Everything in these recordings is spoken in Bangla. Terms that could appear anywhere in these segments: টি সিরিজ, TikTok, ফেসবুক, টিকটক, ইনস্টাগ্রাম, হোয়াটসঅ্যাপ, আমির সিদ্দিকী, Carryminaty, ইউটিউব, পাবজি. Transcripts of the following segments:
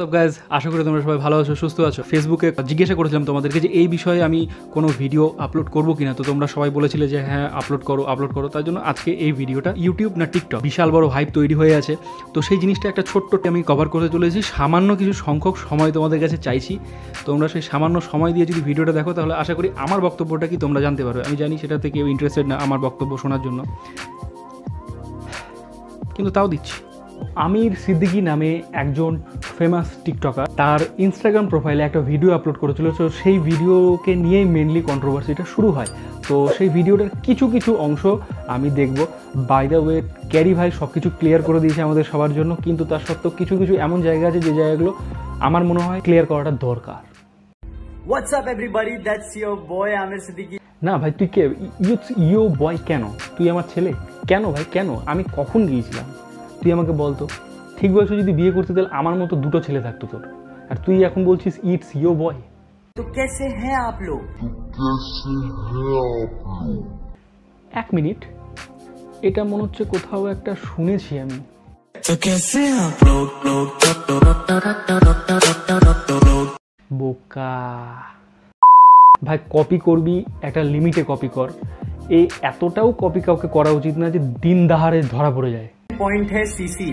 সব গাইজ আশা করি তোমরা সবাই ভালো আছো, সুস্থ আছো। ফেসবুকে জিজ্ঞাসা করেছিলাম তোমাদেরকে যে এই বিষয়ে আমি কোনো ভিডিও আপলোড করবো কিনা, তো তোমরা সবাই বলেছিলে যে হ্যাঁ আপলোড করো। তার জন্য আজকে এই ভিডিওটা ইউটিউব না টিকটক বিশাল বড় হাইপ তৈরি হয়ে আছে, তো সেই জিনিসটা একটা ছোট্ট আমি কভার করতে চলেছি। সামান্য কিছু সংখ্যক সময় তোমাদের কাছে চাইছি, তোমরা সেই সামান্য সময় দিয়ে যদি ভিডিওটা দেখো তাহলে আশা করি আমার বক্তব্যটা কি তোমরা জানতে পারবে। আমি জানি সেটাতে কেউ ইন্টারেস্টেড না আমার বক্তব্য শোনার জন্য, কিন্তু তাও দিচ্ছি। আমির সিদ্দিকী নামে একজন ফেমাস টিকটকার তার ইনস্টাগ্রাম প্রোফাইলে একটা ভিডিও আপলোড করেছিল, তো সেই ভিডিওকে নিয়েই মেনলি কন্ট্রোভার্সিটা শুরু হয়। তো সেই ভিডিওটার কিছু অংশ আমি দেখব। বাই দ্য ওয়ে ক্যারি ভাই সব কিছু ক্লিয়ার করে দিয়েছে আমাদের সবার জন্য, কিন্তু তার সত্ত্বেও কিছু এমন জায়গা আছে যে জায়গাগুলো আমার মনে হয় ক্লিয়ার করাটা দরকার। হোয়াটসঅ্যাপ everybody, that's your boy আমির সিদ্দিকী। না ভাই তুই কে? ইউ বয় কেন? তুই আমার ছেলে কেন ভাই? কেন? আমি কখন গিয়েছিলাম? তুই আমাকে বলতো, ঠিক বয়সে যদি বিয়ে করতে তাহলে আমার মতো দুটো ছেলে থাকতো তোর, আর তুই এখন বলছিস ইটস ইওর বয়। তো কেসে হ্যাঁ আপ লোগ? এক মিনিট, এটা মনে হচ্ছে কোথাও একটা শুনেছি আমি। তো কেসে আপ লোগ? বোকা ভাই, কপি করবি একটা লিমিটে কপি কর, এই এতটাও কপি কাউকে করা উচিত না যে দিন দাহারে ধরা পড়ে যায়। पॉइंट है सीसी।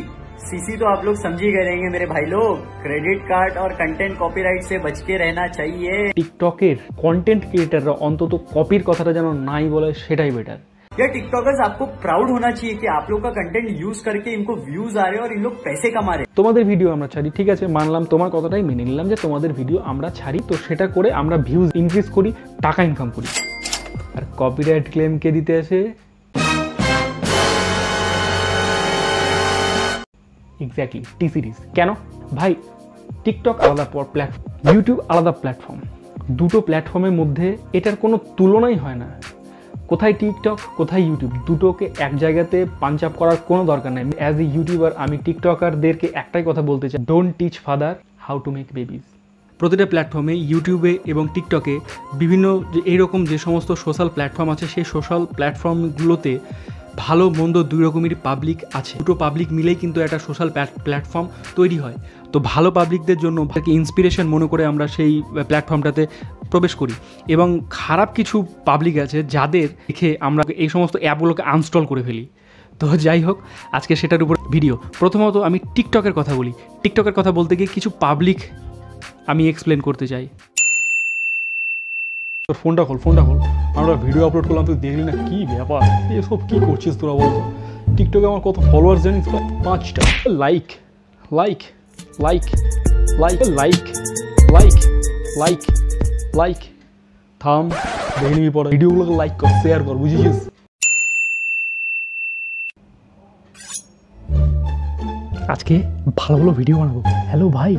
सीसी तो आप लोग समझ ही गए रहेंगे मेरे भाई लोग। क्रेडिट कार्ड और कंटेंट कॉपीराइट से बच के रहना चाहिए। टिकटॉकर कंटेंट क्रिएटरরা অন্তত কপির কথাটা যেন নাই বলে সেটাই বেটার। ये टिकटॉकर्स आपको प्राउड होना चाहिए कि आप लोग का कंटेंट यूज करके इनको व्यूज आ रहे और इन लोग पैसे कमा रहे। তোমাদের ভিডিও আমরা ছাড়ি, ঠিক আছে মানলাম, তোমার কথাটাই মেনে নিলাম যে তোমাদের ভিডিও আমরা ছাড়ি, তো সেটা করে আমরা ভিউজ ইনক্রিজ করি, টাকা ইনকাম করি। আর কপিরাইট ক্লেম কে দিতে আসে? Exactly টি সিরিজ। কেন ভাই? টিকটক আলাদা প্ল্যাটফর্ম, ইউটিউব আলাদা প্ল্যাটফর্ম, দুটো প্ল্যাটফর্মের মধ্যে এটার কোনো তুলনাই হয় না। কোথায় টিকটক, কোথায় ইউটিউব, দুটোকে এক জায়গাতে পাঞ্চ আপ করার কোনো দরকার নেই। অ্যাজ এ ইউটিউবার আমি টিকটকারদেরকে একটাই কথা বলতে চাই, don't teach father how to make babies. প্রতিটা প্ল্যাটফর্মে, ইউটিউবে এবং টিকটকে বিভিন্ন এইরকম যে সমস্ত সোশ্যাল প্ল্যাটফর্ম আছে, সেই সোশ্যাল প্ল্যাটফর্মগুলোতে ভালো মন্দ দুই রকমের পাবলিক আছে। দুটো পাবলিক মিলেই কিন্তু একটা সোশ্যাল প্ল্যাটফর্ম তৈরি হয়। তো ভালো পাবলিকদের জন্য ইন্সপিরেশন মনে করে আমরা সেই প্ল্যাটফর্মটাতে প্রবেশ করি, এবং খারাপ কিছু পাবলিক আছে যাদের দেখে আমরা এই সমস্ত অ্যাপগুলোকে আনস্টল করে ফেলি। তো যাই হোক, আজকে সেটার উপর ভিডিও। প্রথমত আমি টিকটকের কথা বলি। টিকটকের কথা বলতে গিয়ে কিছু পাবলিক আমি এক্সপ্লেন করতে চাই। তোর ফোনটা খোল, আমরা ভিডিও আপলোড করলাম তুই দেখলি না? কী ব্যাপার, এসব কী করছিস তোরা বলতো? টিকটকে আমার কত ফলোয়ার্স জানিস? 5টা। Like like like like like like like like থাম, দেখবি পরে ভিডিওগুলোকে লাইক কর, শেয়ার কর, বুঝেছিস? আজকে ভালো ভিডিও বানাবো। হ্যালো ভাই,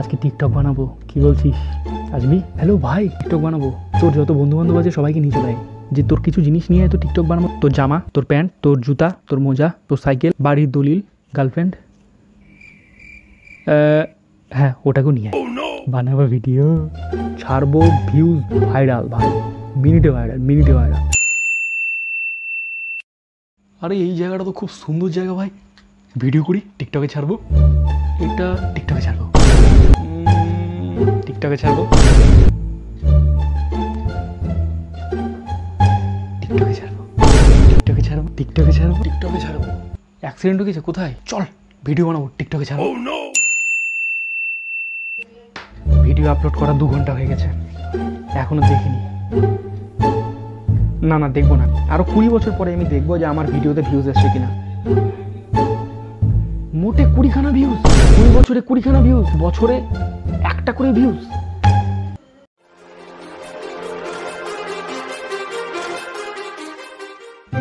আজকে টিকটক বানাবো। কি বলছিস? আসবি? হ্যালো ভাই, টিকটক বানাবো। তোর যত বন্ধুবান্ধব আছে সবাইকে নিয়ে চলে আয়, যে তোর কিছু জিনিস নিয়ে তো টিকটক বানাবো। তোর জামা, তোর প্যান্ট, তোর জুতা, তোর মোজা, তোর সাইকেল, বাড়ির দলিল, গার্লফ্রেন্ড, হ্যাঁ ওটাকেও নিয়ে আয়। বানাবো ভিডিও, ছাড়বো, ভিউজ ভাইরাল, ভাই মিনিটে ভাইরাল। আরে এই জায়গাটা তো খুব সুন্দর জায়গা ভাই, ভিডিও করি, টিকটকে ছাড়বো। এটা টিকটকে ছাড়বো। অ্যাক্সিডেন্ট হয়ে গেছে কোথায়? চল ভিডিও বানাবো, টিকটকে ছাড়বো। ভিডিও আপলোড করা 2 ঘন্টা হয়ে গেছে, এখনো দেখিনি। না দেখবো না, আরো 20 বছর পরে আমি দেখবো যে আমার ভিডিওতে ভিউজ আসছে কিনা। মোটে 20খানা ভিউজ, 2 বছরে 20খানা ভিউজ, বছরে 1টা করে ভিউজ।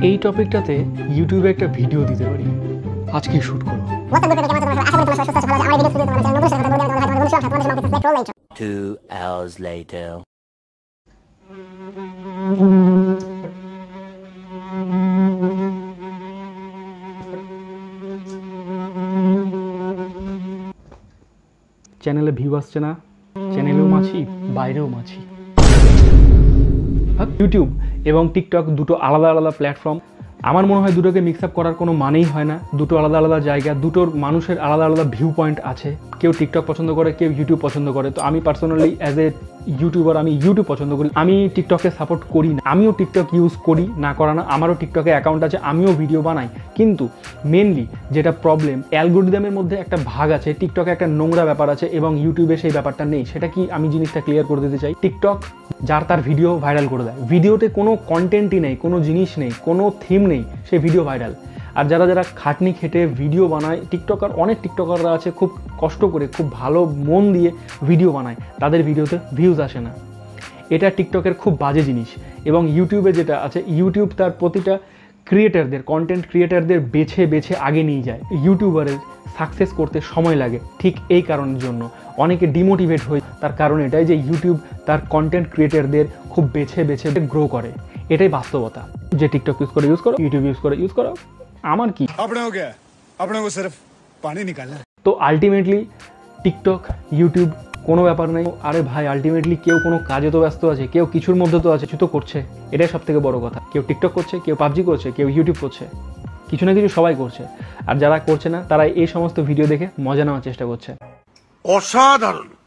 এই টপিকটাতে ইউটিউবে একটা ভিডিও দিতে পারি, আজকে শুট করব। 2 hours later চ্যানেলে ভিউ আসছে না, চ্যানেলেও মাছি, বাইরেও মাছি। ইউটিউব এবং টিকটক দুটো আলাদা প্ল্যাটফর্ম, আমার মনে হয় দুটোকে মিক্স আপ করার কোনো মানেই হয় না। দুটো আলাদা আলাদা জায়গা, দুটোর মানুষের আলাদা আলাদা ভিউ পয়েন্ট আছে। কেউ টিকটক পছন্দ করে, কেউ ইউটিউব পছন্দ করে। তো আমি পার্সোনালি অ্যাজ এ ইউটিউবার আমি ইউটিউব পছন্দ করি, আমি টিকটককে সাপোর্ট করি না। আমিও টিকটক ইউজ করি, না করা না, আমারও টিকটকে অ্যাকাউন্ট আছে, আমিও ভিডিও বানাই। কিন্তু মেনলি যেটা প্রবলেম, অ্যালগোরিদমের মধ্যে একটা ভাগ আছে, টিকটকে একটা নোংরা ব্যাপার আছে এবং ইউটিউবে সেই ব্যাপারটা নেই। সেটা কি, আমি জিনিসটা ক্লিয়ার করে দিতে চাই। টিকটক যার তার ভিডিও ভাইরাল করে দেয়, ভিডিওতে কোনো কন্টেন্টই নেই, কোনো জিনিস নেই, কোনো থিম নেই, সেই ভিডিও ভাইরাল। আর যারা যারা খাটনি খেটে ভিডিও বানায়, টিকটকার অনেক টিকটকাররা আছে খুব কষ্ট করে, খুব ভালো মন দিয়ে ভিডিও বানায়, তাদের ভিডিওতে ভিউজ আসে না। এটা টিকটকের খুব বাজে জিনিস। এবং ইউটিউবে যেটা আছে, ইউটিউব তার প্রতিটা ক্রিয়েটারদের, কন্টেন্ট ক্রিয়েটারদের বেছে বেছে আগে নিয়ে যায়। ইউটিউবারের সাকসেস করতে সময় লাগে, ঠিক এই কারণের জন্য অনেকে ডিমোটিভেট হয়। তার কারণ এটাই যে ইউটিউব তার কন্টেন্ট ক্রিয়েটারদের খুব বেছে বেছে গ্রো করে। এটাই বাস্তবতা। যে টিকটক ইউজ করে ইউজ করো, ইউটিউব ইউজ করে ইউজ করো, আমার কি আপনাকে সিরফ পানি নিকালনা। তো আলটিমেটলি টিকটক ইউটিউব কোনো ব্যাপার নাই। আরে ভাই, আলটিমেটলি কেউ কোনো কাজে তো ব্যস্ত আছে, কেউ কিছুর মধ্যে তো আছে, কিছু তো করছে। এটাই সব থেকে বড় কথা। কেউ টিকটক করছে, কেউ পাবজি করছে, কেউ ইউটিউব করছে, কিছু না কিছু সবাই করছে। আর যারা করছে না, তারা এই সমস্ত ভিডিও দেখে মজা নেওয়ার চেষ্টা করছে। অসাধারণ।